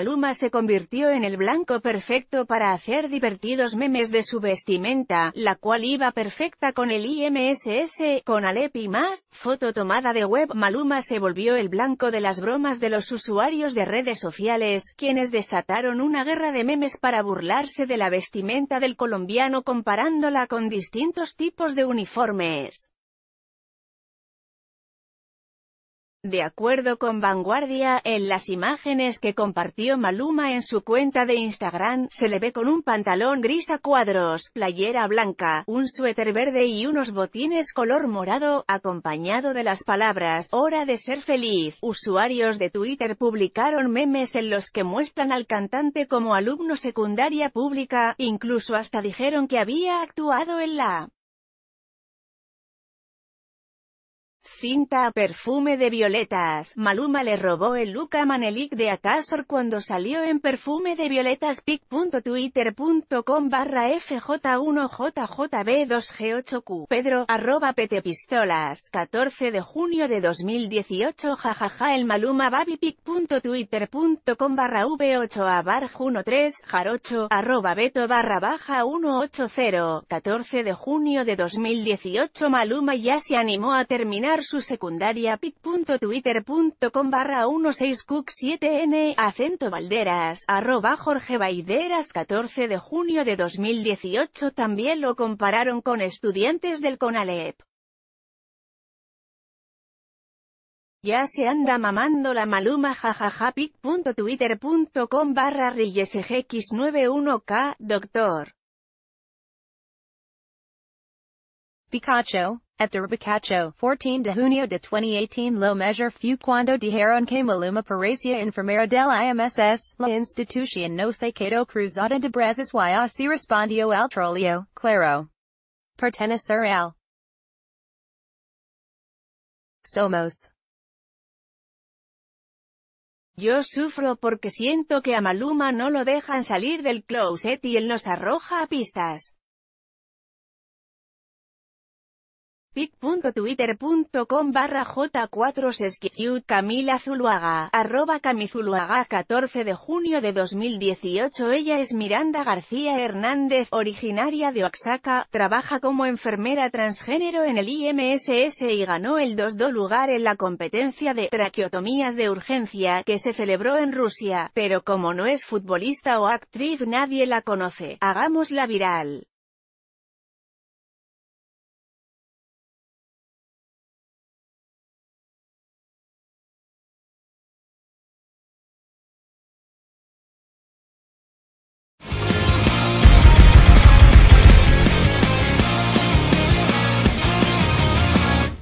Maluma se convirtió en el blanco perfecto para hacer divertidos memes de su vestimenta, la cual iba perfecta con el IMSS, Conalep y más. Foto tomada de web. Maluma se volvió el blanco de las bromas de los usuarios de redes sociales, quienes desataron una guerra de memes para burlarse de la vestimenta del colombiano comparándola con distintos tipos de uniformes. De acuerdo con Vanguardia, en las imágenes que compartió Maluma en su cuenta de Instagram, se le ve con un pantalón gris a cuadros, playera blanca, un suéter verde y unos botines color morado, acompañado de las palabras, "Hora de ser feliz". Usuarios de Twitter publicaron memes en los que muestran al cantante como alumno secundaria pública, incluso hasta dijeron que había actuado en la cinta Perfume de Violetas. Maluma le robó el look a Manelik de Atasor cuando salió en Perfume de Violetas. pic.twitter.com/fj1jjb2g8q. Pedro, @ptpistolas, 14 de junio de 2018. Jajaja, el Maluma Baby. pic.twitter.com/v8abarj13jarocho @beto_180, 14 de junio de 2018. Maluma ya se animó a terminar su secundaria. pic.twitter.com/16cook7n, @valderas, @jorgevaideras, 14 de junio de 2018. También lo compararon con estudiantes del Conalep. Ya se anda mamando la Maluma, jajaja. pic.twitter.com/rillesgx91k, doctor Pikachu, at the Pikachu, 14 de junio de 2018. Lo measure few cuando dijeron que Maluma parecía enfermera del IMSS, la institución no se quedó cruzada de brazos y así respondió al troleo, claro, pertenecer al somos. Yo sufro porque siento que a Maluma no lo dejan salir del closet y él nos arroja a pistas. pic.twitter.com/j4sesquiut. Camila Zuluaga, @camizuluaga, 14 de junio de 2018. Ella es Miranda García Hernández, originaria de Oaxaca, trabaja como enfermera transgénero en el IMSS y ganó el 2.º lugar en la competencia de traqueotomías de urgencia que se celebró en Rusia, pero como no es futbolista o actriz nadie la conoce. Hagámosla viral.